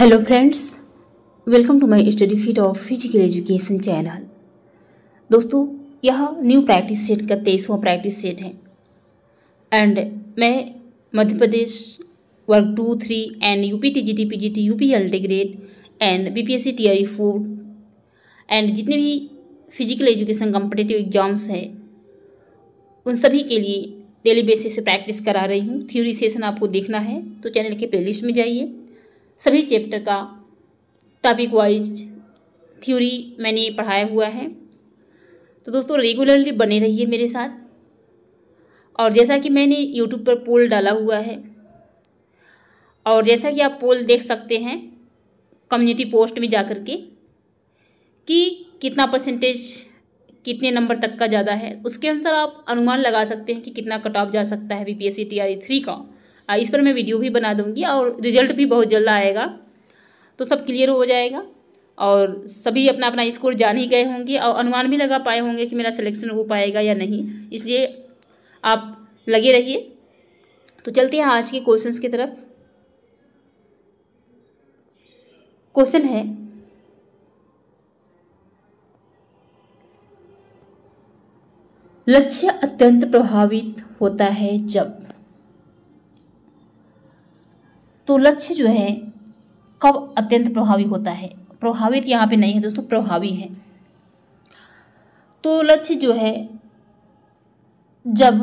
Hello friends, welcome to my study feed of physical education channel. दोस्तों, यह new practice set का 23वां practice set है and मैं मध्य प्रदेश वर्ग 2, 3 and UPT GT PGT UP LT grade and BPSC Tier 4 and जितने भी फिजिकल एजुकेशन कॉम्पिटिटिव एग्जाम्स है उन सभी के लिए डेली बेसिस से प्रैक्टिस करा रही हूँ। थ्योरी सेशन आपको देखना है तो चैनल के प्लेलिस्ट में जाइए। सभी चैप्टर का टॉपिक वाइज थ्योरी मैंने पढ़ाया हुआ है, तो दोस्तों रेगुलरली बने रहिए मेरे साथ। और जैसा कि मैंने यूट्यूब पर पोल डाला हुआ है और जैसा कि आप पोल देख सकते हैं कम्युनिटी पोस्ट में जा कर के कि कितना परसेंटेज कितने नंबर तक का ज़्यादा है, उसके अनुसार आप अनुमान लगा सकते हैं कि कितना कट ऑफ जा सकता है BPSC Tier 3 का। इस पर मैं वीडियो भी बना दूंगी और रिजल्ट भी बहुत जल्द आएगा तो सब क्लियर हो जाएगा और सभी अपना अपना स्कोर जान ही गए होंगे और अनुमान भी लगा पाए होंगे कि मेरा सिलेक्शन हो पाएगा या नहीं। इसलिए आप लगे रहिए। तो चलते हैं आज के क्वेश्चंस की तरफ। क्वेश्चन है, लक्ष्य अत्यंत प्रभावित होता है जब। तो लक्ष्य जो है कब अत्यंत प्रभावी होता है, प्रभावित यहाँ पे नहीं है दोस्तों, प्रभावी है। तो लक्ष्य जो है जब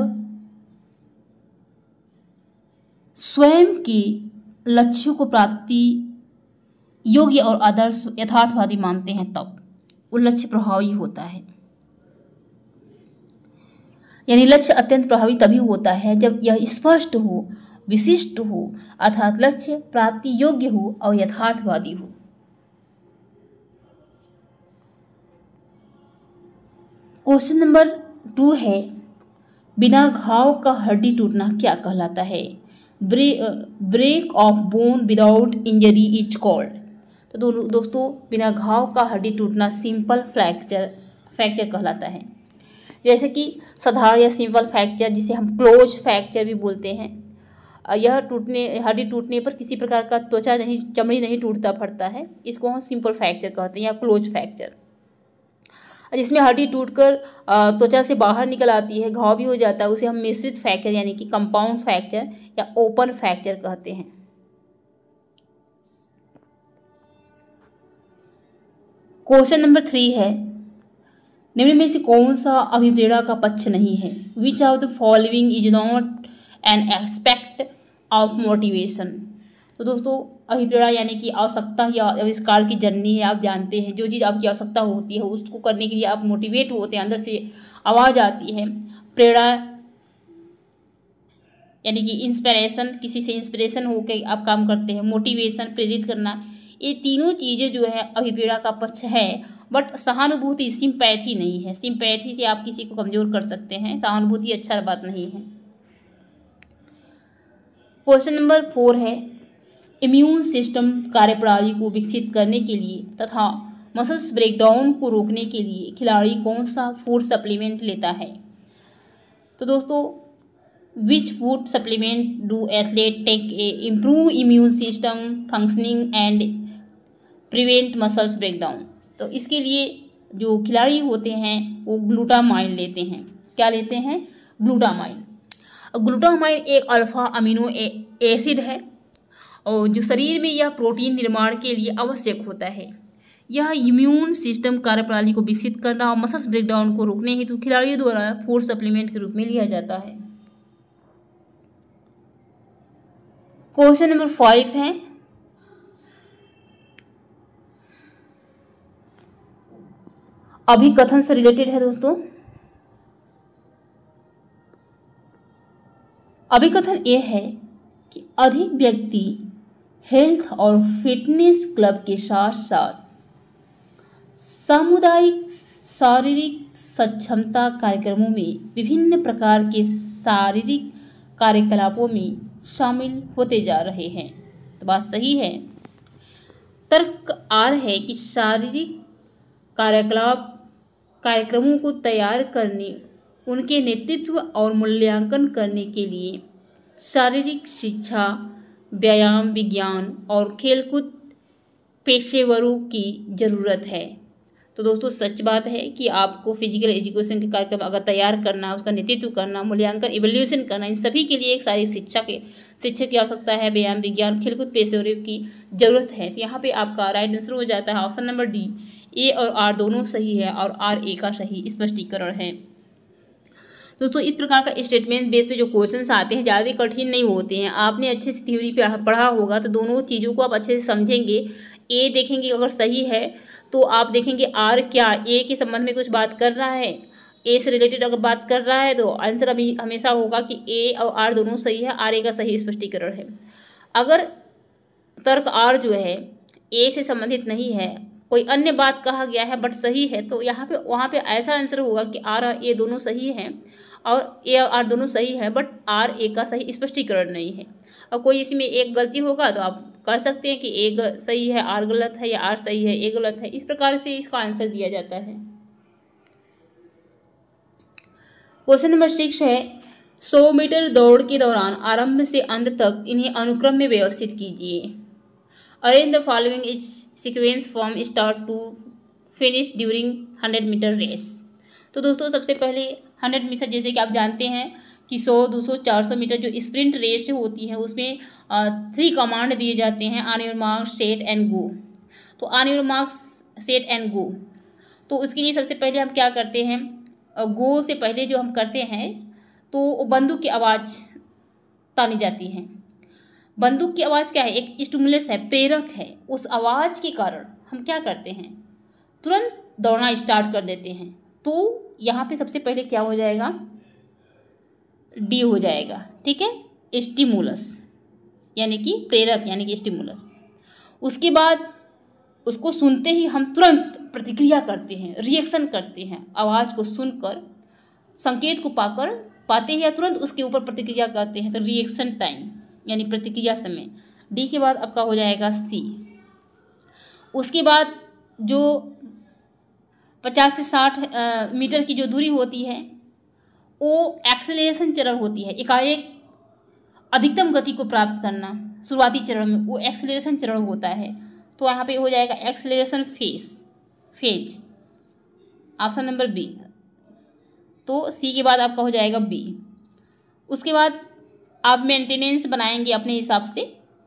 स्वयं के लक्ष्यों को प्राप्ति योग्य और आदर्श यथार्थवादी मानते हैं तब वो लक्ष्य प्रभावी होता है। यानी लक्ष्य अत्यंत प्रभावी तभी होता है जब यह स्पष्ट हो, विशिष्ट हो, अर्थात लक्ष्य प्राप्ति योग्य हो और यथार्थवादी हो। क्वेश्चन नंबर 2 है, बिना घाव का हड्डी टूटना क्या कहलाता है? Break of bone without injury is called. तो दोस्तों बिना घाव का हड्डी टूटना सिंपल फ्रैक्चर कहलाता है। जैसे कि साधारण या सिंपल फ्रैक्चर, जिसे हम क्लोज फ्रैक्चर भी बोलते हैं, यह हड्डी टूटने पर किसी प्रकार का त्वचा नहीं, चमड़ी नहीं टूटता फटता है। इसको हम सिंपल फ्रैक्चर कहते हैं या क्लोज फ्रैक्चर, जिसमें हड्डी टूटकर त्वचा से बाहर निकल आती है, घाव भी हो जाता है। उसे हम मिश्रित फ्रैक्चर यानी कि कंपाउंड फ्रैक्चर या ओपन फ्रैक्चर कहते हैं। क्वेश्चन नंबर 3 है, निम्न में से कौन सा अभिप्रेरणा का पक्ष नहीं है? Which of the following is not an aspect of motivation. तो दोस्तों अभिप्रेरणा यानी कि आवश्यकता या आविष्कार की जर्नी है। आप जानते हैं जो चीज़ आपकी आवश्यकता होती है उसको करने के लिए आप मोटिवेट होते हैं, अंदर से आवाज़ आती है। प्रेरणा यानी कि इंस्पिरेशन, किसी से इंस्पिरेशन होकर आप काम करते हैं। मोटिवेशन, प्रेरित करना, ये तीनों चीज़ें जो है अभिप्रेरणा का पक्ष है। बट सहानुभूति, सिंपैथी नहीं है। सिंपैथी से आप किसी को कमज़ोर कर सकते हैं, सहानुभूति अच्छा बात नहीं है। क्वेश्चन नंबर 4 है, इम्यून सिस्टम कार्यप्रणाली को विकसित करने के लिए तथा मसल्स ब्रेकडाउन को रोकने के लिए खिलाड़ी कौन सा फूड सप्लीमेंट लेता है? तो दोस्तों which food supplement do athlete take a improve immune system functioning and prevent muscles breakdown. तो इसके लिए जो खिलाड़ी होते हैं वो ग्लूटामाइन लेते हैं। क्या लेते हैं? ग्लूटामाइन। ग्लूटामाइन एक अल्फा अमीनो एसिड है और जो शरीर में यह प्रोटीन निर्माण के लिए आवश्यक होता है। यह इम्यून सिस्टम कार्यप्रणाली को विकसित करना और मसल्स ब्रेकडाउन को रोकने हेतु खिलाड़ियों द्वारा फूड सप्लीमेंट के रूप में लिया जाता है। क्वेश्चन नंबर 5 है, अभी कथन से रिलेटेड है दोस्तों। अभिकथन यह है कि अधिक व्यक्ति हेल्थ और फिटनेस क्लब के साथ साथ सामुदायिक शारीरिक सक्षमता कार्यक्रमों में विभिन्न प्रकार के शारीरिक कार्यकलापों में शामिल होते जा रहे हैं। तो बात सही है। तर्क आर है कि शारीरिक कार्यकलाप कार्यक्रमों को तैयार करने, उनके नेतृत्व और मूल्यांकन करने के लिए शारीरिक शिक्षा, व्यायाम, विज्ञान और खेलकूद पेशेवरों की ज़रूरत है। तो दोस्तों सच बात है कि आपको फिजिकल एजुकेशन के कार्यक्रम अगर तैयार करना, उसका नेतृत्व करना, मूल्यांकन इवैल्यूएशन करना, इन सभी के लिए एक सारी शिक्षक की आवश्यकता है। व्यायाम, विज्ञान, खेलकूद पेशेवरों की ज़रूरत है। तो यहाँ पे आपका राइट आंसर हो जाता है ऑप्शन नंबर डी। ए और आर दोनों सही है और आर ए का सही स्पष्टीकरण है। दोस्तों इस प्रकार का स्टेटमेंट बेस पे जो क्वेश्चंस आते हैं ज़्यादा कठिन नहीं होते हैं। आपने अच्छे से थ्योरी पढ़ा होगा तो दोनों चीज़ों को आप अच्छे से समझेंगे। ए देखेंगे अगर सही है तो आप देखेंगे आर क्या ए के संबंध में कुछ बात कर रहा है, ए से रिलेटेड अगर बात कर रहा है तो आंसर अभी हमेशा होगा कि ए और आर दोनों सही है, आर ए का सही स्पष्टीकरण है। अगर तर्क आर जो है ए से संबंधित नहीं है, कोई अन्य बात कहा गया है बट सही है, तो यहाँ पे वहाँ पे ऐसा आंसर होगा कि आर और ए दोनों सही हैं और ए और आर दोनों सही है बट आर ए का सही स्पष्टीकरण नहीं है। और कोई इसमें एक गलती होगा तो आप कह सकते हैं कि ए सही है आर गलत है, या आर सही है ए गलत है। इस प्रकार से इसका आंसर दिया जाता है। क्वेश्चन नंबर 6 है 100 मीटर दौड़ के दौरान आरंभ से अंत तक इन्हें अनुक्रम में व्यवस्थित कीजिए। Arrange the following each sequence from start to finish during 100 metre race. तो दोस्तों सबसे पहले 100 मीटर जैसे कि आप जानते हैं कि 100, 200, 400 मीटर जो स्प्रिंट रेस होती है उसमें 3 कमांड दिए जाते हैं, on your mark set and go. तो on your mark set and go, तो उसके लिए सबसे पहले हम क्या करते हैं, गो से पहले जो हम करते हैं तो बंदूक की आवाज़ तानी जाती है। बंदूक की आवाज़ क्या है, एक स्टिमुलस है, प्रेरक है। उस आवाज़ के कारण हम क्या करते हैं, तुरंत दौड़ना स्टार्ट कर देते हैं। तो यहाँ पे सबसे पहले क्या हो जाएगा, डी हो जाएगा, ठीक है, स्टिमुलस यानी कि प्रेरक यानी कि स्टिमुलस। उसके बाद उसको सुनते ही हम तुरंत प्रतिक्रिया करते हैं, रिएक्शन करते हैं। आवाज़ को सुनकर, संकेत को पाकर पाते हैं या तुरंत उसके ऊपर प्रतिक्रिया करते हैं, तो रिएक्शन टाइम यानी प्रतिक्रिया समय। डी के बाद आपका हो जाएगा सी। उसके बाद जो 50 से 60 मीटर की जो दूरी होती है वो एक्सेलरेशन चरण होती है, एकाएक अधिकतम गति को प्राप्त करना। शुरुआती चरण में वो एक्सेलरेशन चरण होता है, तो यहाँ पे हो जाएगा acceleration phase option number B. तो सी के बाद आपका हो जाएगा बी। उसके बाद आप मेंटेनेंस बनाएंगे अपने हिसाब से,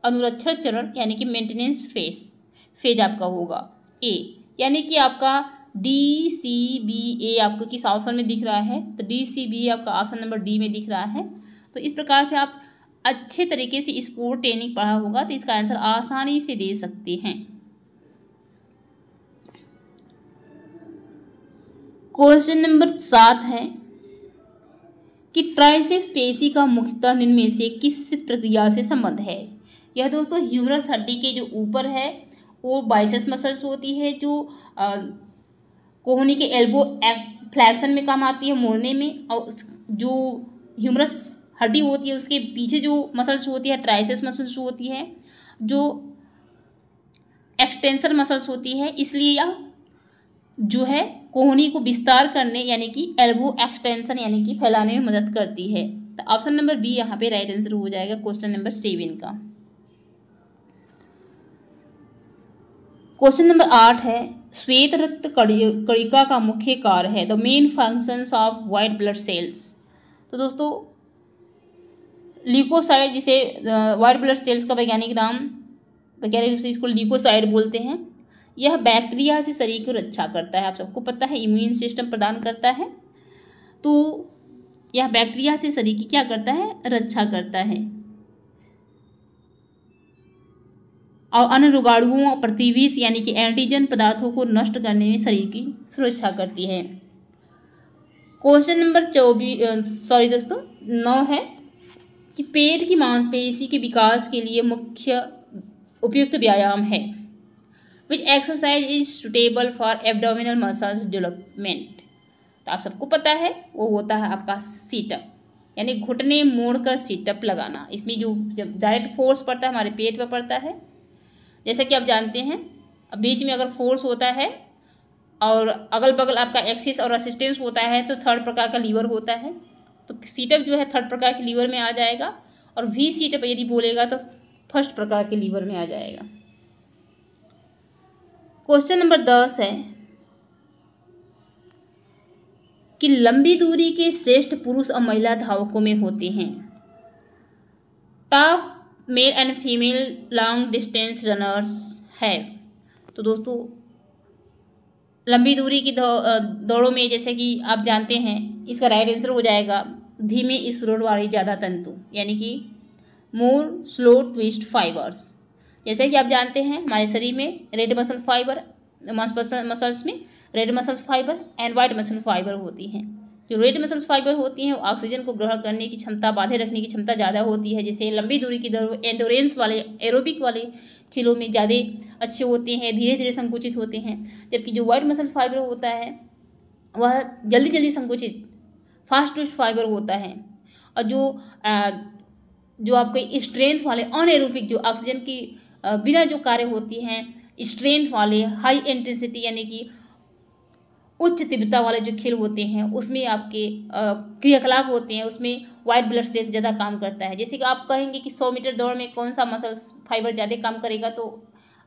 अनुरक्षण चरण यानी कि मेंटेनेंस फेज आपका होगा ए, यानी कि आपका डी सी बी ए आपको किस ऑप्शन में दिख रहा है, तो डी सी बी आपका ऑप्शन नंबर डी में दिख रहा है। तो इस प्रकार से आप अच्छे तरीके से स्पोर्ट ट्रेनिंग पढ़ा होगा तो इसका आंसर आसानी से दे सकते हैं। क्वेश्चन नंबर 7 है कि ट्राइसेप्स पेशी का मुख्यतः निम्न में से किस प्रक्रिया से संबंध है। यह दोस्तों ह्यूमरस हड्डी के जो ऊपर है वो बाइसेप्स मसल्स होती है, जो कोहनी के एल्बो फ्लैक्शन में काम आती है, मोड़ने में। और जो ह्यूमरस हड्डी होती है उसके पीछे जो मसल्स होती है ट्राइसेप्स मसल्स होती है, जो एक्सटेंसर मसल्स होती है। इसलिए यह जो है कोहनी को विस्तार करने यानी कि एल्बो एक्सटेंशन यानी कि फैलाने में मदद करती है। तो ऑप्शन नंबर बी यहाँ पे राइट आंसर हो जाएगा क्वेश्चन नंबर 7 का। क्वेश्चन नंबर 8 है श्वेत रक्त कणिका का मुख्य कार्य है the main functions of white blood cells. तो दोस्तों ल्यूकोसाइट, जिसे वाइट ब्लड सेल्स का वैज्ञानिक नाम, वैज्ञानिक रूप से इसको ल्यूकोसाइट बोलते हैं, यह बैक्टीरिया से शरीर की रक्षा करता है। आप सबको पता है इम्यून सिस्टम प्रदान करता है, तो यह बैक्टीरिया से शरीर की क्या करता है, रक्षा करता है। और अन्य रोगाणुओं, प्रतिविष यानी कि एंटीजन पदार्थों को नष्ट करने में शरीर की सुरक्षा करती है। क्वेश्चन नंबर 9 है कि पेट की मांसपेशी के विकास के लिए मुख्य उपयुक्त व्यायाम है Which exercise is suitable for abdominal muscles development। तो आप सबको पता है वो होता है आपका सीटअप, यानी घुटने मोड़कर सीटअप लगाना। इसमें जो डायरेक्ट फोर्स पड़ता है हमारे पेट पर पड़ता है, जैसा कि आप जानते हैं। अब बीच में अगर फोर्स होता है और अगल बगल आपका एक्सिस और रेसिस्टेंस होता है तो थर्ड प्रकार का लीवर होता है। तो सीटअप जो है थर्ड प्रकार के लीवर में आ जाएगा, और वी सीटअप यदि बोलेगा तो फर्स्ट प्रकार के लीवर में आ जाएगा। क्वेश्चन नंबर 10 है कि लंबी दूरी के श्रेष्ठ पुरुष और महिला धावकों में होते हैं। Top male and female long distance runners है। तो दोस्तों लंबी दूरी की दौड़ों में जैसे कि आप जानते हैं इसका राइट आंसर हो जाएगा धीमे स्फुरण वाली ज़्यादा तंतु यानी कि मोर स्लो ट्विस्ट फाइबर्स। जैसे कि आप जानते हैं हमारे शरीर में रेड मसल फाइबर मसल्स में red muscle fibre and white muscle fibre होती हैं। जो रेड मसल फाइबर होती हैं वो ऑक्सीजन को ग्रहण करने की क्षमता बांधे रखने की क्षमता ज़्यादा होती है। जैसे लंबी दूरी की दौड़ एंडोरेंस वाले एरोबिक वाले खेलों में ज़्यादा अच्छे होते हैं, धीरे धीरे संकुचित होते हैं। जबकि जो वाइट मसल फाइबर होता है वह जल्दी जल्दी संकुचित फास्ट ट्विस्ट फाइबर होता है। और जो आपके स्ट्रेंथ वाले अनएरोबिक जो ऑक्सीजन की बिना जो कार्य होती हैं स्ट्रेंथ वाले हाई इंटेंसिटी यानी कि उच्च तीव्रता वाले जो खेल होते हैं उसमें आपके क्रियाकलाप होते हैं उसमें वाइट ब्लड सेल्स ज़्यादा काम करता है। जैसे कि आप कहेंगे कि 100 मीटर दौड़ में कौन सा मसल्स फाइबर ज़्यादा काम करेगा तो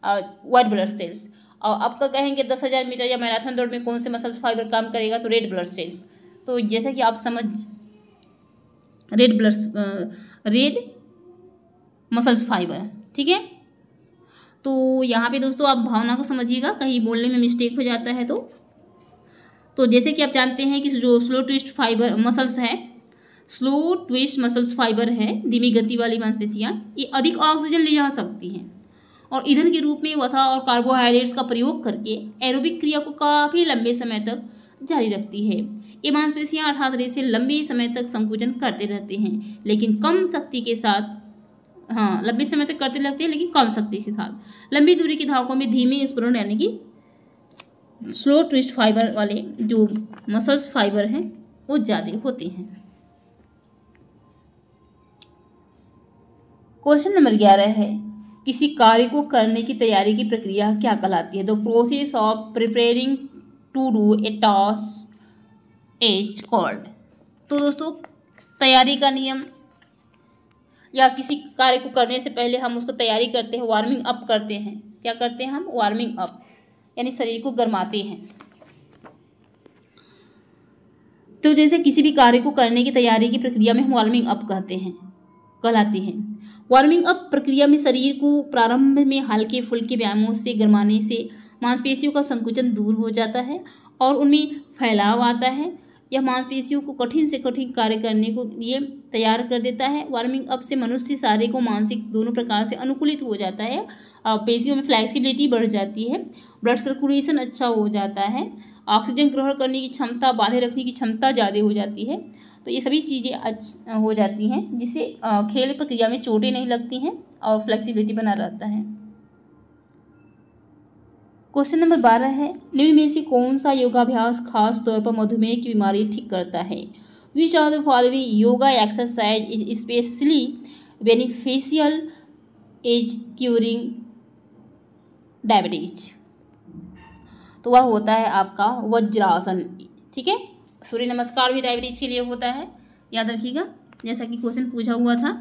वाइट ब्लड सेल्स। और आपका कहेंगे 10,000 मीटर या मैराथन दौड़ में कौन से मसल्स फाइबर काम करेगा तो रेड ब्लड सेल्स। तो जैसा कि आप समझ रेड मसल्स फाइबर, ठीक है। तो यहाँ पे दोस्तों आप भावना को समझिएगा, कहीं बोलने में मिस्टेक हो जाता है तो जैसे कि आप जानते हैं कि जो स्लो ट्विस्ट फाइबर मसल्स है स्लो ट्विस्ट मसल्स फाइबर है धीमी गति वाली मांसपेशियाँ ये अधिक ऑक्सीजन ले जा सकती हैं और ईंधन के रूप में वसा और कार्बोहाइड्रेट्स का प्रयोग करके एरोबिक क्रिया को काफ़ी लंबे समय तक जारी रखती है। ये मांसपेशियाँ अर्थात रेशे लंबे समय तक संकुचन करते रहते हैं लेकिन कम शक्ति के साथ लंबे समय तक करते लगते हैं लेकिन कम शक्ति के साथ। लंबी दूरी के धावकों में धीमे स्फुरण यानी कि स्लो ट्विस्ट फाइबर वाले जो मसल्स फाइबर हैं वो ज़्यादा होते हैं। क्वेश्चन नंबर 11 है किसी कार्य को करने की तैयारी की प्रक्रिया क्या कहलाती है। The process of preparing to do a task is called. तो दोस्तों तैयारी का नियम या किसी कार्य को करने से पहले हम उसको तैयारी करते हैं, वार्मिंग अप करते हैं। क्या करते हैं हम वार्मिंग अप यानी शरीर को गर्माते हैं। तो जैसे किसी भी कार्य को करने की तैयारी की प्रक्रिया में हम वार्मिंग अप कहलाते हैं। वार्मिंग अप प्रक्रिया में शरीर को प्रारंभ में हल्के फुल्के व्यायामों से गर्माने से मांसपेशियों का संकुचन दूर हो जाता है और उनमें फैलाव आता है। यह मांसपेशियों को कठिन से कठिन कार्य करने को लिए तैयार कर देता है। वार्मिंग अप से मनुष्य शारीरिक और मानसिक दोनों प्रकार से अनुकूलित हो जाता है। पेशियों में फ्लैक्सिबिलिटी बढ़ जाती है, ब्लड सर्कुलेशन अच्छा हो जाता है, ऑक्सीजन ग्रहण करने की क्षमता बांधे रखने की क्षमता ज़्यादा हो जाती है। तो ये सभी चीज़ें हो जाती हैं जिससे खेल प्रक्रिया में चोटें नहीं लगती हैं और फ्लैक्सीबिलिटी बना रहता है। क्वेश्चन नंबर 12 है निम्न में से कौन सा योगाभ्यास खास तौर पर मधुमेह की बीमारी ठीक करता है। Which of the following yoga exercise is specially beneficial is curing diabetes. तो वह होता है आपका वज्रासन, ठीक है। सूर्य नमस्कार भी डायबिटीज के लिए होता है, याद रखिएगा जैसा कि क्वेश्चन पूछा हुआ था।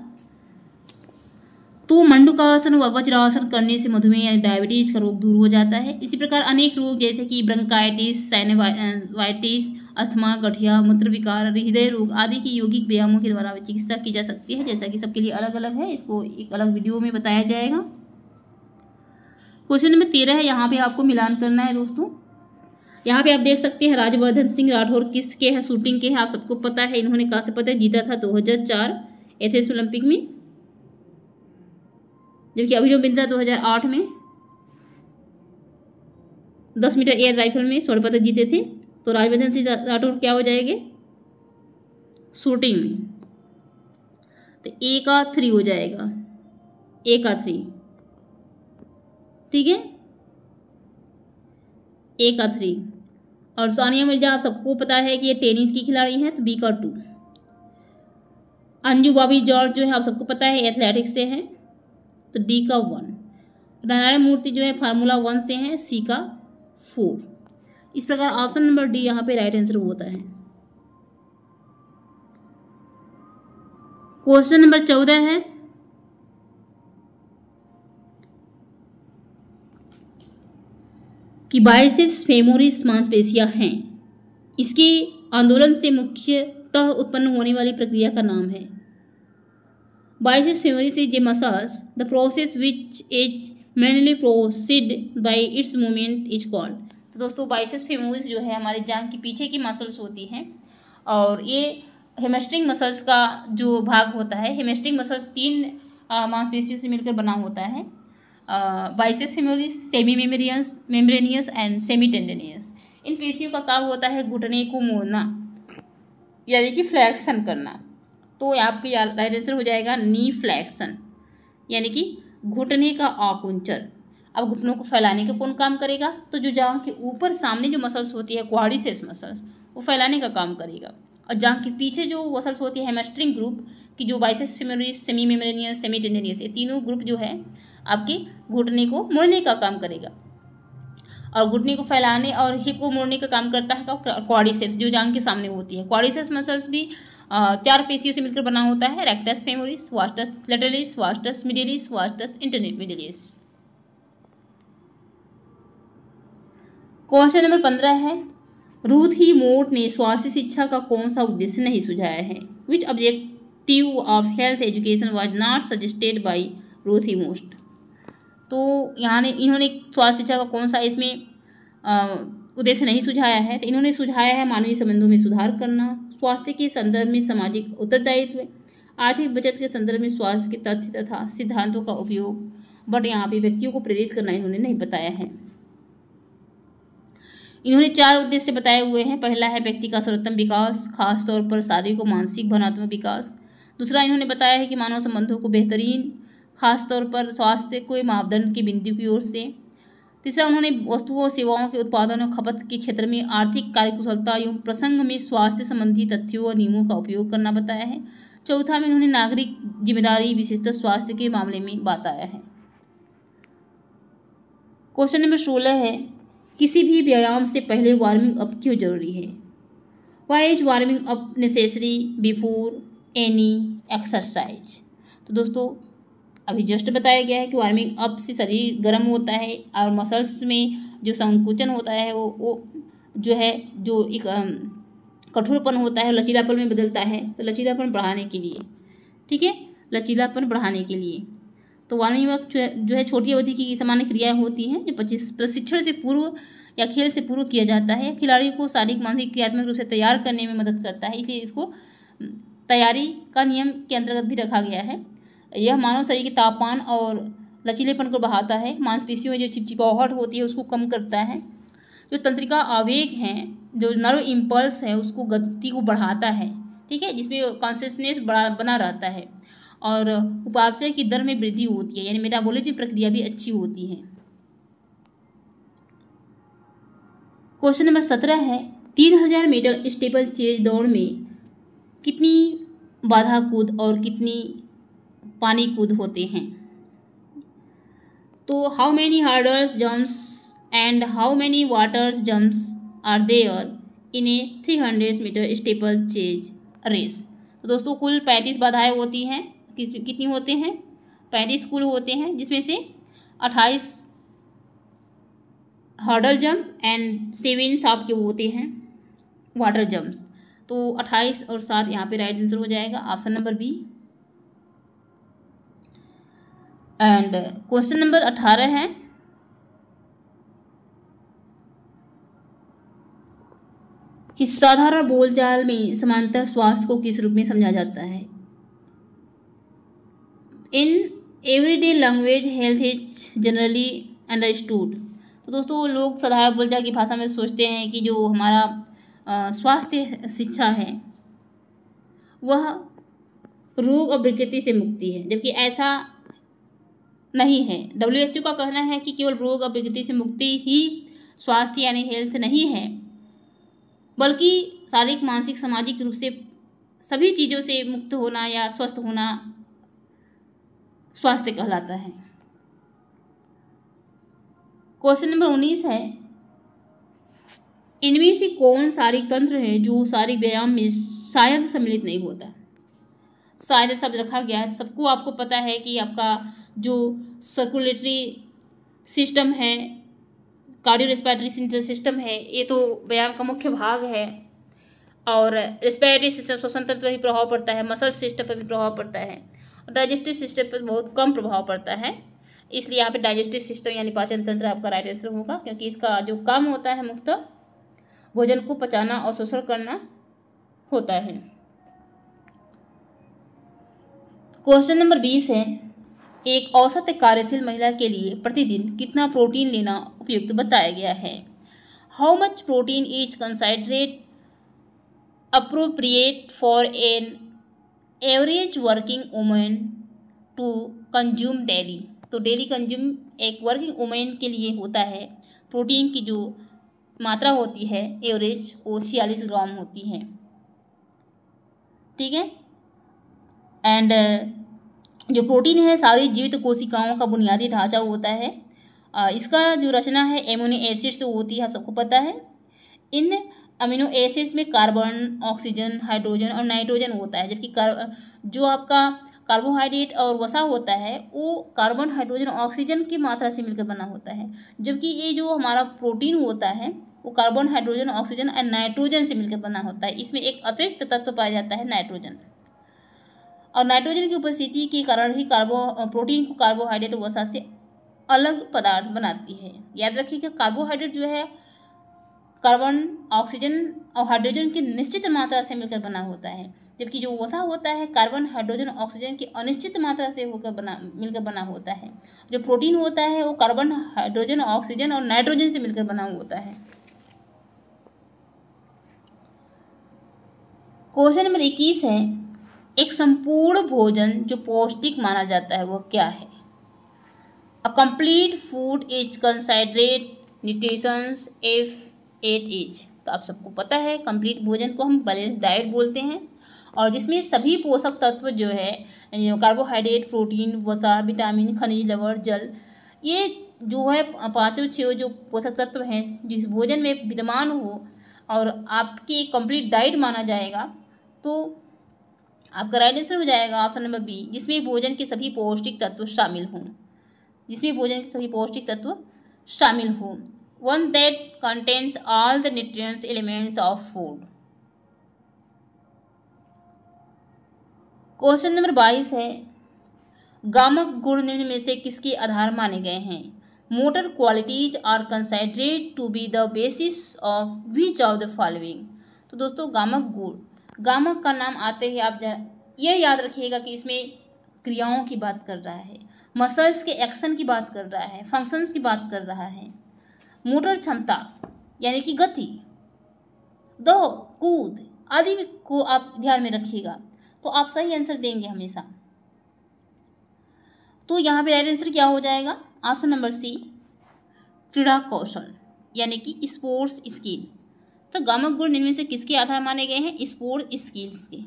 तो मंडूकासन व वज्रासन करने से मधुमेह यानी डायबिटीज का रोग दूर हो जाता है। इसी प्रकार अनेक रोग जैसे कि ब्रोंकाइटिस, साइनोवाइटिस, अस्थमा, गठिया, मूत्र विकार, हृदय रोग आदि की यौगिक व्यायामों के द्वारा चिकित्सा की जा सकती है। जैसा कि सबके लिए अलग अलग है, इसको एक अलग वीडियो में बताया जाएगा। क्वेश्चन नंबर 13 है, यहाँ पर आपको मिलान करना है दोस्तों। यहाँ पे आप देख सकते हैं राजवर्धन सिंह राठौर किसके हैं, शूटिंग के हैं। आप सबको पता है इन्होंने कहाँ से पता जीता था 2004 एथेंस ओलंपिक में, जबकि अभिनव बिंद्रा 2008 में 10 मीटर एयर राइफल में स्वर्ण पदक जीते थे। तो राजवर्धन सिंह राठौर क्या हो जाएंगे शूटिंग में, तो A का 3 हो जाएगा, A का 3, ठीक है, A का 3। और सानिया मिर्जा आप सबको पता है कि ये टेनिस की खिलाड़ी हैं, तो B का 2। अंजू बॉबी जॉर्ज जो है आप सबको पता है एथलेटिक्स से है, तो D का 1। नारायण मूर्ति जो है फार्मूला 1 से हैं, C का 4। इस प्रकार ऑप्शन नंबर D यहाँ पे राइट आंसर होता है। क्वेश्चन नंबर 14 है कि बाइसेप्स फेमोरिस मांसपेशियां हैं। इसके आंदोलन से मुख्यतः उत्पन्न होने वाली प्रक्रिया का नाम है biceps femoris is a massage the process which is mainly proceed by its movement is called. तो दोस्तों बाइसेप्स फेमोरिस जो है हमारे जांघ के पीछे की मसल्स होती हैं और ये हेमस्ट्रिंग मसल्स का जो भाग होता है, हेमस्ट्रिंग मसल्स 3 मांसपेशियों से मिलकर बना होता है। Biceps femoris semi membranosus and semi tendinosus. इन पेशियों का काम होता है घुटने को मोड़ना यानी कि फ्लैक्सन करना। तो आपकी राइट आंसर हो जाएगा नी फ्लैक्सन यानी कि घुटने का आकुंचन। अब घुटनों को फैलाने का कौन काम करेगा? तो जो जांघ के ऊपर सामने जो मसल्स होती है क्वाड्रिसेप्स मसल्स वो फैलाने का काम करेगा और जांघ के पीछे जो मसल्स होती है हेमस्ट्रिंग ग्रुप की जो biceps femoris semi membranosus semi tendinosus ये तीनों ग्रुप जो है आपके घुटने को मोड़ने का काम करेगा और घुटने को फैलाने और हिप को मोड़ने का काम करता है क्वाड्रिसेप्स जो जांघ के सामने होती है। क्वाड्रिसेप्स मसल्स भी 4 पेशियों से मिलकर बना होता है rectus femoris vastus lateralis vastus medialis vastus intermedius. Question number 15 है रूथ ही मोट ने स्वास्थ्य शिक्षा का कौन सा उद्देश्य नहीं सुझाया है? Which objective of health education was not suggested by Ruth he most. तो यहाँ ने इन्होंने स्वास्थ्य शिक्षा का कौन सा इसमें उद्देश्य नहीं सुझाया है? तो इन्होंने सुझाया है मानवीय संबंधों में सुधार करना, स्वास्थ्य के संदर्भ में सामाजिक उत्तरदायित्व, आर्थिक बचत के संदर्भ में स्वास्थ्य के तथ्य तथा सिद्धांतों का उपयोग। बट यहाँ पे व्यक्तियों को प्रेरित करना इन्होंने नहीं बताया है। इन्होंने 4 उद्देश्य बताए हुए हैं। पहला है व्यक्ति का सर्वोत्तम विकास, खासतौर पर शारीरिक और मानसिक भावनात्मक विकास। दूसरा इन्होंने बताया है कि मानव संबंधों को बेहतरीन, खासतौर पर स्वास्थ्य के मापदंड के बिंदु की ओर से। तीसरा उन्होंने वस्तुओं सेवाओं के उत्पादन और खपत के क्षेत्र में आर्थिक कार्यकुशलता एवं प्रसंग में स्वास्थ्य संबंधी तथ्यों और नियमों का उपयोग करना बताया है। चौथा में उन्होंने नागरिक जिम्मेदारी विशेषतः स्वास्थ्य के मामले में बताया है। क्वेश्चन नंबर 16 है किसी भी व्यायाम से पहले वार्मिंग अप क्यों जरूरी है? Why is warming up necessary before any exercise. तो दोस्तों अभी जस्ट बताया गया है कि वार्मिंग अप से शरीर गर्म होता है और मसल्स में जो संकुचन होता है वो जो है जो एक कठोरपन होता है लचीलापन में बदलता है। तो लचीलापन बढ़ाने के लिए, ठीक है, लचीलापन बढ़ाने के लिए तो वार्मिंग अप जो है छोटी अवधि की सामान्य क्रियाएँ होती हैं जो प्रशिक्षण से पूर्व या खेल से पूर्व किया जाता है। खिलाड़ी को शारीरिक मानसिक क्रियात्मक रूप से तैयार करने में मदद करता है, इसलिए इसको तैयारी का नियम के अंतर्गत भी रखा गया है। यह मानव शरीर के तापमान और लचीलेपन को बढ़ाता है, मांसपेशियों में जो चिपचिपाहट होती है उसको कम करता है, जो तंत्रिका आवेग हैं जो नर्व इम्पल्स है उसको गति को बढ़ाता है, ठीक है, जिसमें कॉन्शियसनेस बना रहता है और उपापचय की दर में वृद्धि होती है यानी मेटाबॉलिज्म प्रक्रिया भी अच्छी होती है। क्वेश्चन नंबर 17 है 3000 मीटर स्टेपल चेज दौड़ में कितनी बाधा कूद और कितनी पानी कूद होते हैं? तो how many hurdles jumps and how many waters jumps are there in a 300 metre staple chase race. तो दोस्तों कुल 35 बाधाएं होती हैं। कितनी होते हैं? 35 कुल होते हैं, जिसमें से 28 हार्डल जम्प एंड 7 आपके होते हैं वाटर जम्प्स। तो 28 और 7 यहाँ पे राइट आंसर हो जाएगा option number B. And question number 18 है कि साधारण बोलचाल में समानता स्वास्थ्य को किस रूप में समझा जाता है? In everyday language health is generally understood. तो दोस्तों लोग साधारण बोलचाल की भाषा में सोचते हैं कि जो हमारा स्वास्थ्य शिक्षा है वह रोग और विकृति से मुक्ति है, जबकि ऐसा नहीं है। WHO का कहना है कि केवल रोग और विकृति से मुक्ति ही स्वास्थ्य यानी हेल्थ नहीं है, बल्कि शारीरिक मानसिक सामाजिक रूप से सभी चीज़ों से मुक्त होना या स्वस्थ होना स्वास्थ्य कहलाता है। क्वेश्चन नंबर 19 है इनमें से कौन शारीरिक तंत्र है जो शारीरिक व्यायाम में शायद सम्मिलित नहीं होता? शायद शब्द रखा गया है। सबको आपको पता है कि आपका जो सर्कुलेटरी सिस्टम है कार्डियो रेस्पिरेटरी सिस्टम है, ये तो व्यायाम का मुख्य भाग है। और रेस्पिरेटरी सिस्टम श्वसन तंत्र पर भी प्रभाव पड़ता है, मसल सिस्टम पर भी प्रभाव पड़ता है, और डाइजेस्टिव सिस्टम पर बहुत कम प्रभाव पड़ता है। इसलिए यहाँ पे डाइजेस्टिव सिस्टम यानी पाचन तंत्र आपका राइट आंसर होगा, क्योंकि इसका जो काम होता है मुख्यतः भोजन को पचाना और शोषण करना होता है। क्वेश्चन नंबर 20 है, एक औसत कार्यशील महिला के लिए प्रतिदिन कितना प्रोटीन लेना उपयुक्त बताया गया है। How much protein is considerate appropriate for an average working women to consume daily. तो डेली कंज्यूम एक वर्किंग वुमेन के लिए होता है, प्रोटीन की जो मात्रा होती है एवरेज वो 46 ग्राम होती है, ठीक है। एंड जो प्रोटीन है सारी जीवित कोशिकाओं का बुनियादी ढांचा होता है। इसका जो रचना है एमिनो एसिड से होती है, आप सबको पता है। इन अमीनो एसिड्स में कार्बन, ऑक्सीजन, हाइड्रोजन और नाइट्रोजन होता है, जबकि जो आपका कार्बोहाइड्रेट और वसा होता है वो कार्बन, हाइड्रोजन और ऑक्सीजन की मात्रा से मिलकर बना होता है, जबकि ये जो हमारा प्रोटीन होता है वो कार्बन, हाइड्रोजन, ऑक्सीजन और नाइट्रोजन से मिलकर बना होता है। इसमें एक अतिरिक्त तत्व पाया जाता है नाइट्रोजन, और नाइट्रोजन की उपस्थिति के कारण ही प्रोटीन को कार्बोहाइड्रेट और वसा से अलग पदार्थ बनाती है। याद रखिए कि कार्बोहाइड्रेट जो है कार्बन, ऑक्सीजन और हाइड्रोजन की निश्चित मात्रा से मिलकर बना होता है, जबकि जो वसा होता है कार्बन, हाइड्रोजन, ऑक्सीजन की अनिश्चित मात्रा से होकर मिलकर बना होता है। जो प्रोटीन होता है वो कार्बन, हाइड्रोजन, ऑक्सीजन और नाइट्रोजन से मिलकर बना होता है। क्वेश्चन नंबर 21 है, एक संपूर्ण भोजन जो पौष्टिक माना जाता है वह क्या है। A complete food is considered nutritions if it is. तो आप सबको पता है कंप्लीट भोजन को हम बैलेंस डाइट बोलते हैं, और जिसमें सभी पोषक तत्व जो है कार्बोहाइड्रेट, प्रोटीन, वसा, विटामिन, खनिज लवण, जल, ये जो है पाँचों छः जो पोषक तत्व हैं जिस भोजन में विद्यमान हो और आपकी कंप्लीट डाइट माना जाएगा, तो आपका राइट आंसर हो जाएगा ऑप्शन नंबर बी, जिसमें भोजन के सभी पौष्टिक तत्व शामिल हों। जिसमें भोजन के सभी पौष्टिक तत्व शामिल हों। One that contains all the nutrients elements of food. Question number 22 है, गामक गुण निम्न में से किसके आधार माने गए हैं। Motor qualities are considered to be the basis of which of the following. तो दोस्तों गामक गुण, गामक का नाम आते ही आप यह याद रखिएगा कि इसमें क्रियाओं की बात कर रहा है, मसल्स के एक्शन की बात कर रहा है, फंक्शंस की बात कर रहा है। मोटर क्षमता यानी कि गति, दौड़, कूद आदि को आप ध्यान में रखिएगा, तो आप सही आंसर देंगे हमेशा। तो यहाँ पे राइट आंसर क्या हो जाएगा, ऑप्शन नंबर सी, क्रीड़ा कौशल यानी कि स्पोर्ट्स स्किल। तो गामक गुण इनमें से किसके आधार माने गए हैं, स्पोर्ट स्किल्स के।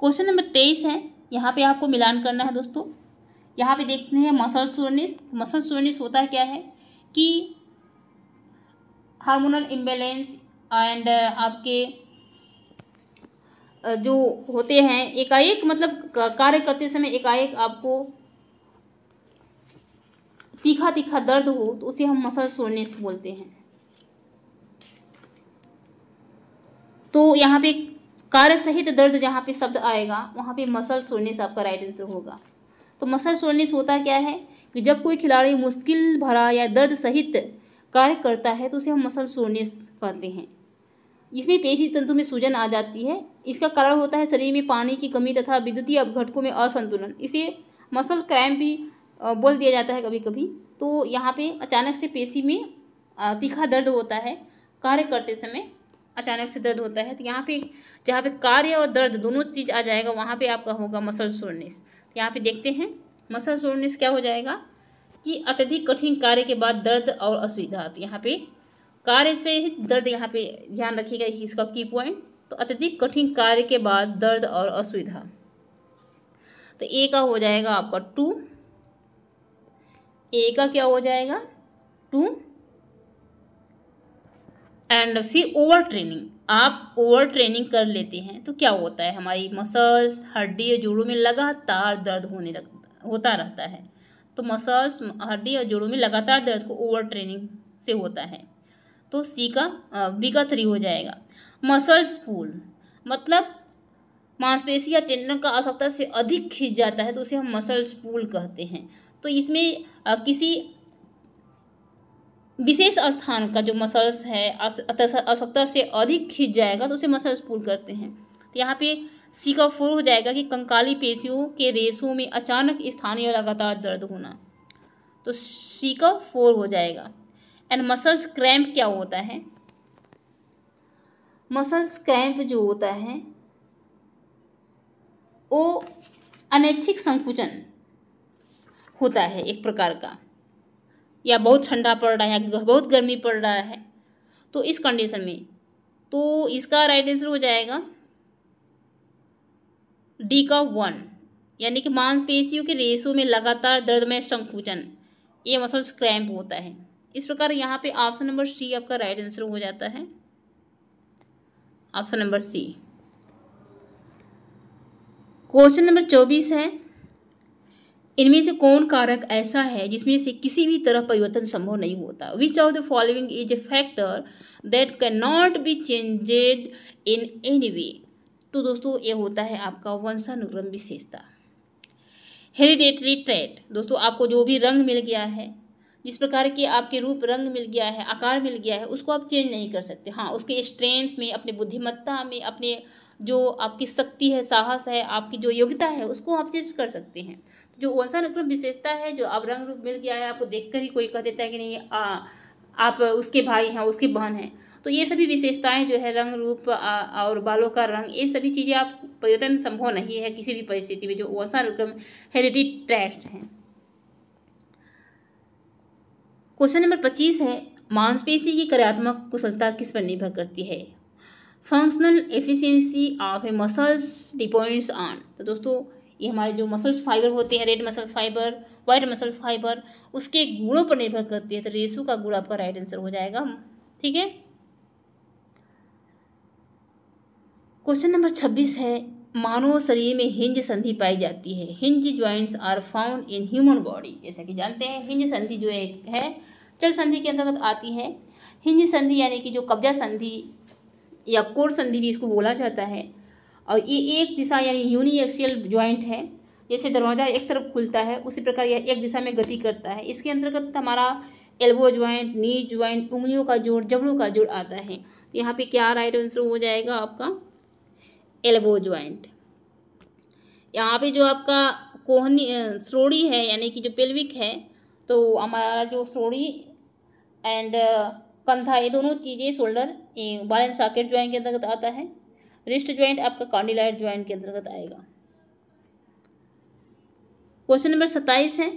क्वेश्चन नंबर 23 है, यहाँ पे आपको मिलान करना है दोस्तों। यहाँ पे देखते हैं मसल सोरनेस। मसल सोरनेस होता है क्या है कि हार्मोनल इम्बैलेंस एंड आपके जो होते हैं एकाएक, मतलब कार्य करते समय एकाएक आपको तीखा तीखा दर्द हो, तो उसे हम मसल सोरनेस बोलते हैं। तो यहाँ पे कार्य सहित दर्द जहाँ पे शब्द आएगा वहाँ पे मसल सोरनेस आपका राइट आंसर होगा। तो मसल सोरनेस होता क्या है कि जब कोई खिलाड़ी मुश्किल भरा या दर्द सहित कार्य करता है तो उसे हम मसल सोरनेस कहते हैं। इसमें पेशी तंतु में सूजन आ जाती है, इसका कारण होता है शरीर में पानी की कमी तथा विद्युतीय अपघटकों में असंतुलन। इसे मसल क्रैम्प भी बोल दिया जाता है कभी कभी। तो यहाँ पे अचानक से पेशी में तीखा दर्द होता है, कार्य करते समय अचानक से दर्द होता है। तो यहाँ पे जहाँ पे कार्य और दर्द दोनों चीज़ आ जाएगा वहाँ पे आपका होगा मसल सोरनेस। यहाँ पे देखते हैं मसल सोरनेस क्या हो जाएगा कि अत्यधिक कठिन कार्य के बाद दर्द और असुविधा। तो यहाँ पे कार्य से ही दर्द, यहाँ पे ध्यान रखिएगा इसका की पॉइंट। तो अत्यधिक कठिन कार्य के बाद दर्द और असुविधा, तो ए का हो जाएगा आपका 2। ए का क्या हो जाएगा 2। एंड फिर ओवर ट्रेनिंग, आप ओवर ट्रेनिंग कर लेते हैं तो क्या होता है हमारी मसल्स, हड्डी और जोड़ों में लगातार दर्द होता रहता है। तो मसल्स, हड्डी और जोड़ों में लगातार दर्द को ओवर ट्रेनिंग से होता है। तो बी का 3 हो जाएगा। मसल्स फूल मतलब मांसपेशी या टेंडन का आवश्यकता से अधिक खींच जाता है, तो उसे हम मसल्स पूल कहते हैं। तो इसमें किसी विशेष स्थान का जो मसल्स है आवश्यकता से अधिक खींच जाएगा तो उसे मसल्स पूल कहते हैं। तो यहाँ पे C का 4 हो जाएगा कि कंकाली पेशियों के रेशों में अचानक स्थानीय लगातार दर्द होना, तो C का 4 हो जाएगा। एंड मसल्स क्रैम्प क्या होता है? मसल्स क्रैम्प जो होता है वो अनैच्छिक संकुचन होता है एक प्रकार का, या बहुत ठंडा पड़ रहा है या बहुत गर्मी पड़ रहा है तो इस कंडीशन में, तो इसका राइट आंसर हो जाएगा D का 1 यानी कि मांसपेशियों के रेशों में लगातार दर्द में संकुचन, ये मसल्स क्रैम्प होता है। इस प्रकार यहाँ पे ऑप्शन नंबर C आपका राइट आंसर हो जाता है, option number C। Question number 24 है, इनमें से कौन कारक ऐसा है जिसमें से किसी भी तरह परिवर्तन संभव नहीं होता? Which of the following is a factor that can not be changed in any way? तो दोस्तों ये होता है आपका वंशानुक्रम विशेषता, हेरिडेटरी ट्रेट। दोस्तों आपको जो भी रंग मिल गया है, जिस प्रकार के आपके रूप रंग मिल गया है, आकार मिल गया है, उसको आप चेंज नहीं कर सकते। हाँ, उसके स्ट्रेंथ में, अपने बुद्धिमत्ता में, अपने जो आपकी शक्ति है, साहस है, आपकी जो योग्यता है, उसको आप चेंज कर सकते हैं। तो जो वंशानुक्रम विशेषता है, जो आप रंग रूप मिल गया है, आपको देखकर ही कोई कह देता है कि नहीं आप उसके भाई हैं, उसकी बहन हैं। तो ये सभी विशेषताएं जो है रंग रूप और बालों का रंग, ये सभी चीज़ें आप परिवर्तन संभव नहीं है किसी भी परिस्थिति में, जो वंशानुक्रम हेरिडिटी ट्रैट्स हैं। क्वेश्चन नंबर 25 है, मांसपेशी की कार्यात्मक कुशलता किस पर निर्भर करती है? Functional efficiency of a muscles depends on. तो दोस्तों ये हमारे जो मसल्स फाइबर होते हैं, red muscle fibre, white muscle fibre, उसके गुणों पर निर्भर करती है। तो रेशो का गुण आपका राइट आंसर हो जाएगा, ठीक है। क्वेश्चन नंबर 26 है, मानव शरीर में हिंज संधि पाई जाती है। Hinge joints are found in human body. जैसा कि जानते हैं हिंज संधि जो एक है चल संधि के अंतर्गत आती है। हिंज संधि यानी कि जो कब्जा संधि या कोर संधि भी इसको बोला जाता है, और ये एक दिशा यानी यूनिएक्सियल ज्वाइंट है। जैसे दरवाज़ा एक तरफ खुलता है, उसी प्रकार यह एक दिशा में गति करता है। इसके अंतर्गत हमारा एल्बो ज्वाइंट, नी ज्वाइंट, उंगलियों का जोड़, जबड़ों का जोड़ आता है। तो यहाँ पे क्या राइट आंसर हो जाएगा आपका? Elbow joint. यहाँ पे जो आपका कोहनी श्रोड़ी है यानी कि जो पेल्विक है, तो हमारा जो श्रोड़ी एंड कंधा, ये दोनों चीज़ें शोल्डर बाल एंड सॉकेट ज्वाइंट के अंतर्गत आता है। रिस्ट ज्वाइंट आपका कॉन्डिलाइट ज्वाइंट के अंतर्गत आएगा। क्वेश्चन नंबर 27 है,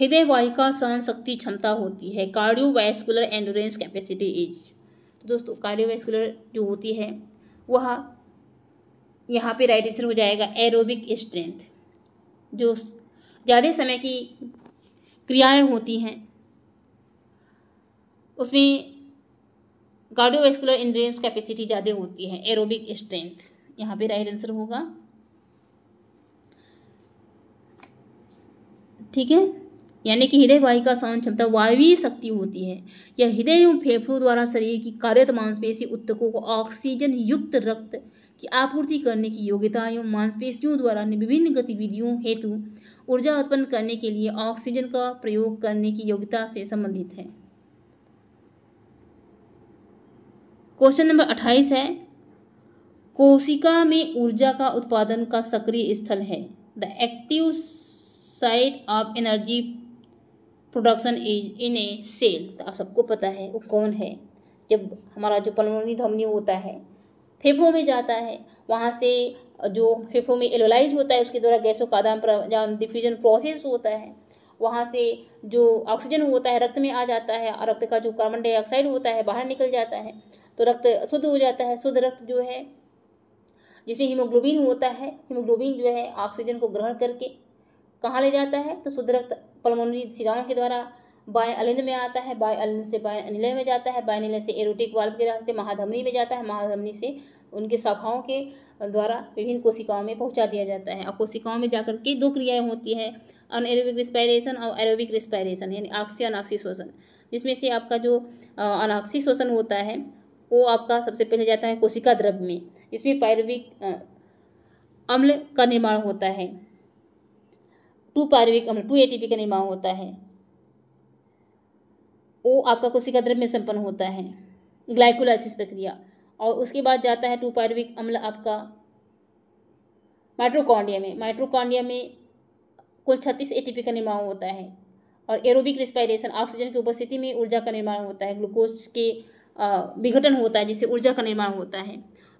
हृदय वाहिका सहन शक्ति क्षमता होती है। Cardiovascular endurance capacity is. तो दोस्तों कार्डियोवैस्कुलर जो होती है वह यहाँ पे राइट आंसर हो जाएगा एरोबिक स्ट्रेंथ। जो ज़्यादा समय की क्रियाएँ होती हैं उसमें कार्डियोवैस्कुलर एंडोरेंस कैपेसिटी ज़्यादा होती है, एरोबिक स्ट्रेंथ। यहाँ पे राइट आंसर होगा, ठीक है। यानी कि हृदय वाहिका सहन क्षमता वायवीय शक्ति होती है। यह हृदय एवं फेफड़ों द्वारा शरीर की कार्यरत मांसपेशी उत्तकों को ऑक्सीजन युक्त रक्त की आपूर्ति करने की योग्यता एवं मांसपेशियों द्वारा विभिन्न गतिविधियों हेतु ऊर्जा उत्पन्न करने के लिए ऑक्सीजन का प्रयोग करने की योग्यता से संबंधित है। क्वेश्चन नंबर 28 है, कोशिका में ऊर्जा का उत्पादन का सक्रिय स्थल है। The active site of energy production is in a cell. तो आप सबको पता है वो कौन है। जब हमारा जो पल्मोनरी धमनी होता है फेफड़ों में जाता है, वहाँ से जो फेफड़ों में एलोलाइज होता है उसके द्वारा गैसों का आदान प्रदान डिफ्यूजन प्रोसेस होता है। वहाँ से जो ऑक्सीजन होता है रक्त में आ जाता है, और रक्त का जो कार्बन डाइऑक्साइड होता है बाहर निकल जाता है, तो रक्त शुद्ध हो जाता है। शुद्ध रक्त जो है जिसमें हीमोग्लोबिन होता है, हीमोग्लोबिन जो है ऑक्सीजन को ग्रहण करके कहाँ ले जाता है? तो शुद्ध रक्त पल्मोनरी शिराओं के द्वारा बाएं अलिंद में आता है, बाएं अलिंद से बाएं अनिलय में जाता है, बाएं अनिलय से एरोटिक वाल्व के रास्ते महाधमनी में जाता है, महाधमनी से उनके शाखाओं के द्वारा विभिन्न कोशिकाओं में पहुँचा दिया जाता है। और कोशिकाओं में जाकर के दो क्रियाएँ होती है, अनएरोबिक रिस्पायरेशन और एरोबिक रिस्पायरेशन यानी ऑक्सी अनाक्सी श्वसन, जिसमें से आपका जो अनाक्सी श्वसन होता है वो आपका सबसे पहले जाता है कोशिका द्रव में, जिसमें पायरुविक अम्ल का निर्माण होता है, 2 पायरुविक अम्ल 2 ATP का निर्माण होता है, वो आपका कोशिका द्रव में संपन्न होता है ग्लाइकोलाइसिस प्रक्रिया। और उसके बाद जाता है 2 पायरुविक अम्ल आपका माइटोकॉन्ड्रिया में, माइटोकॉन्ड्रिया में कुल 36 ATP का निर्माण होता है। और एरोबिक रिस्पायरेशन ऑक्सीजन की उपस्थिति में ऊर्जा का निर्माण होता है, ग्लूकोज के विघटन होता है जिससे ऊर्जा का निर्माण होता है।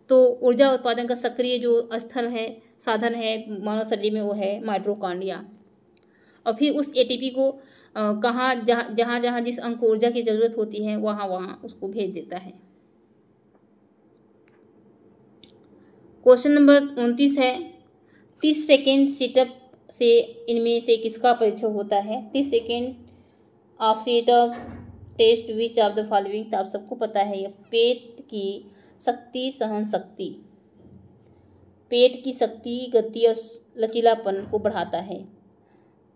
तो ऊर्जा उत्पादन का सक्रिय जो स्थल है, साधन है मानव शरीर में, वो है माइटोकॉन्ड्रिया। और फिर उस ATP को कहाँ जहाँ जहाँ जिस अंग को ऊर्जा की ज़रूरत होती है वहाँ वहाँ उसको भेज देता है। क्वेश्चन नंबर 29 है, 30 सेकेंड सिटअप से इनमें से किसका परीक्षण होता है? 30 second of sit up test which of the following, तो आप सबको पता है ये पेट की शक्ति, सहन शक्ति, पेट की शक्ति, गति और लचीलापन को बढ़ाता है,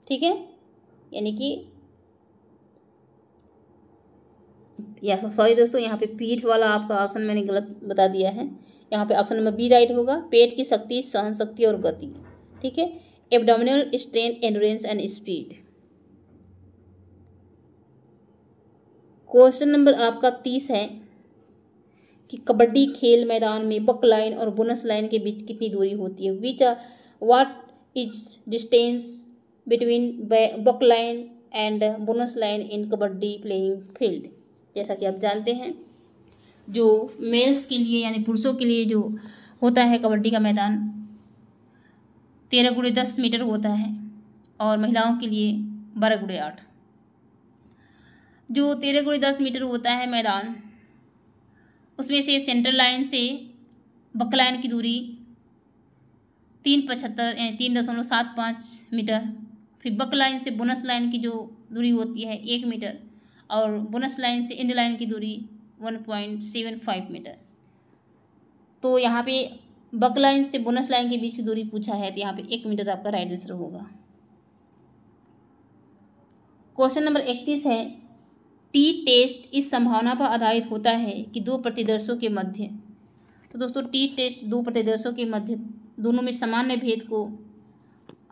ठीक है, यानी कि सॉरी दोस्तों यहाँ पे पीठ वाला आपका ऑप्शन मैंने गलत बता दिया है, यहाँ पे ऑप्शन नंबर B राइट होगा, पेट की शक्ति, सहन शक्ति और गति, ठीक है, abdominal strength, endurance and speed. Question number आपका 30 है कि कबड्डी खेल मैदान में बक लाइन और बोनस लाइन के बीच कितनी दूरी होती है? Which what is distance between baulk line and bonus line in kabaddi playing field. जैसा कि आप जानते हैं जो मेल्स के लिए यानी पुरुषों के लिए जो होता है कबड्डी का मैदान 13x10 मीटर होता है और महिलाओं के लिए 12x8। जो 13x10 मीटर होता है मैदान, उसमें से सेंट्रल लाइन से बक लाइन की दूरी 3.75 यानी 3.75 मीटर, फिर बक लाइन से बोनस लाइन की जो दूरी होती है 1 मीटर और बोनस लाइन से एंड लाइन की दूरी 1.75 मीटर। तो यहाँ पे बक लाइन से बोनस लाइन के बीच की दूरी पूछा है, तो यहाँ पे 1 मीटर आपका राइट आंसर होगा। क्वेश्चन नंबर 31 है, टी टेस्ट इस संभावना पर आधारित होता है कि 2 प्रतिदर्शों के मध्य, तो दोस्तों टी टेस्ट 2 प्रतिदर्शों के मध्य दोनों में सामान्य भेद को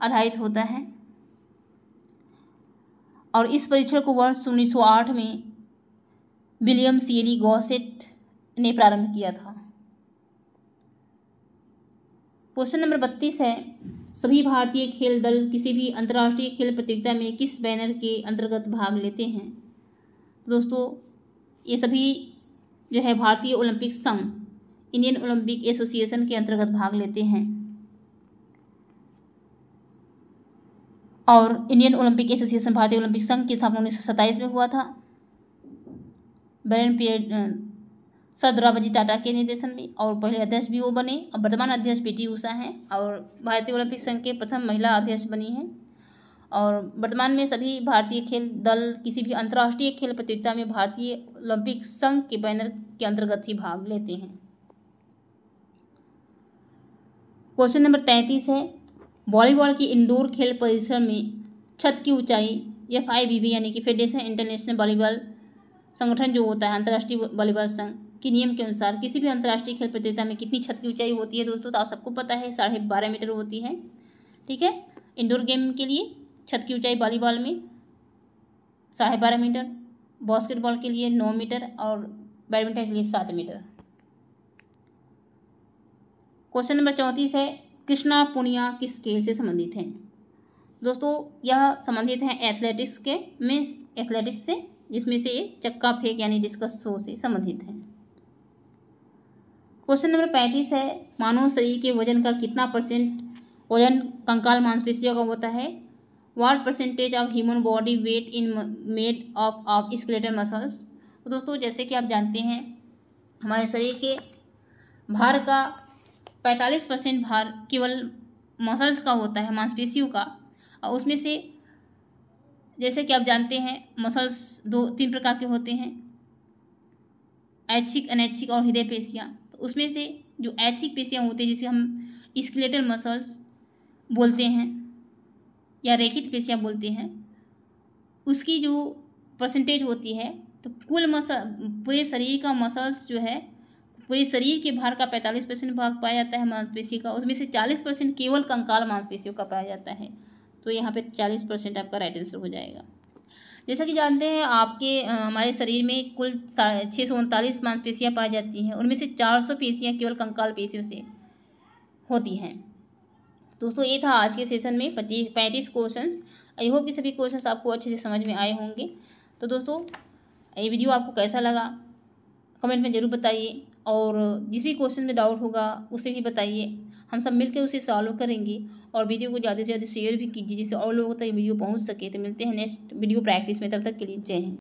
आधारित होता है। और इस परीक्षण को वर्ष 1908 में विलियम सीली गौसेट ने प्रारंभ किया था। क्वेश्चन नंबर 32 है, सभी भारतीय खेल दल किसी भी अंतर्राष्ट्रीय खेल प्रतियोगिता में किस बैनर के अंतर्गत भाग लेते हैं? दोस्तों ये सभी जो है भारतीय ओलंपिक संघ, इंडियन ओलंपिक एसोसिएशन के अंतर्गत भाग लेते हैं। और इंडियन ओलंपिक एसोसिएशन भारतीय ओलंपिक संघ की स्थापना 1927 में हुआ था, Baron Pierre sir Dorji Tata के निर्देशन में, और पहले अध्यक्ष भी वो बने। और वर्तमान अध्यक्ष PT ऊषा हैं और भारतीय ओलंपिक संघ के प्रथम महिला अध्यक्ष बनी हैं। और वर्तमान में सभी भारतीय खेल दल किसी भी अंतर्राष्ट्रीय खेल प्रतियोगिता में भारतीय ओलंपिक संघ के बैनर के अंतर्गत ही भाग लेते हैं। क्वेश्चन नंबर 33 है, वॉलीबॉल की इंडोर खेल परिसर में छत की ऊंचाई FIVB यानी कि फेडरेशन इंटरनेशनल वॉलीबॉल संगठन जो होता है अंतर्राष्ट्रीय वॉलीबॉल संघ के नियम के अनुसार किसी भी अंतर्राष्ट्रीय खेल प्रतियोगिता में कितनी छत की ऊंचाई होती है? दोस्तों तो आप सबको पता है 12.5 मीटर होती है, ठीक है, इंडोर गेम के लिए छत की ऊंचाई वॉलीबॉल में 12.5 मीटर, बास्केटबॉल के लिए 9 मीटर और बैडमिंटन के लिए 7 मीटर। क्वेश्चन नंबर 34 है, कृष्णा पुनिया किस खेल से संबंधित हैं? दोस्तों यह संबंधित हैं एथलेटिक्स के में, एथलेटिक्स से, जिसमें से ये चक्का फेंक यानी डिस्कस थ्रो से संबंधित हैं। क्वेश्चन नंबर 35 है, मानव शरीर के वजन का कितना % वजन कंकाल मांसपेशियों का होता है? What % of human body weight in made of skeletal muscles. दोस्तों जैसे कि आप जानते हैं हमारे शरीर के भार का 45% भार केवल मसल्स का होता है, मांसपेशियों का। और उसमें से जैसे कि आप जानते हैं मसल्स 2-3 प्रकार के होते हैं, ऐच्छिक, अनैच्छिक और हृदय पेशियाँ। तो उसमें से जो ऐच्छिक पेशियाँ होती हैं जिसे हम स्केलेटल मसल्स बोलते हैं, या रेखित पेशियाँ बोलते हैं, उसकी जो परसेंटेज होती है, तो कुल मसल पूरे शरीर का मसल्स जो है, पूरे शरीर के भार का 45% भाग पाया जाता है मांसपेशी का, उसमें से 40% केवल कंकाल मांसपेशियों का पाया जाता है। तो यहाँ पे 40% आपका राइट आंसर हो जाएगा। जैसा कि जानते हैं आपके हमारे शरीर में कुल 639 मांसपेशियाँ पाई जाती हैं, उनमें से 400 पेशियाँ केवल कंकाल पेशियों से होती हैं। दोस्तों ये था आज के सेशन में 35 क्वेश्चन। आई होप कि सभी क्वेश्चन आपको अच्छे से समझ में आए होंगे। तो दोस्तों ये वीडियो आपको कैसा लगा कमेंट में ज़रूर बताइए, और जिस भी क्वेश्चन में डाउट होगा उसे भी बताइए, हम सब मिलकर उसे सॉल्व करेंगे। और वीडियो को ज़्यादा से ज़्यादा शेयर भी कीजिए जिससे और लोगों तक वीडियो पहुंच सके। तो मिलते हैं नेक्स्ट वीडियो प्रैक्टिस में, तब तक के लिए जय हिंद।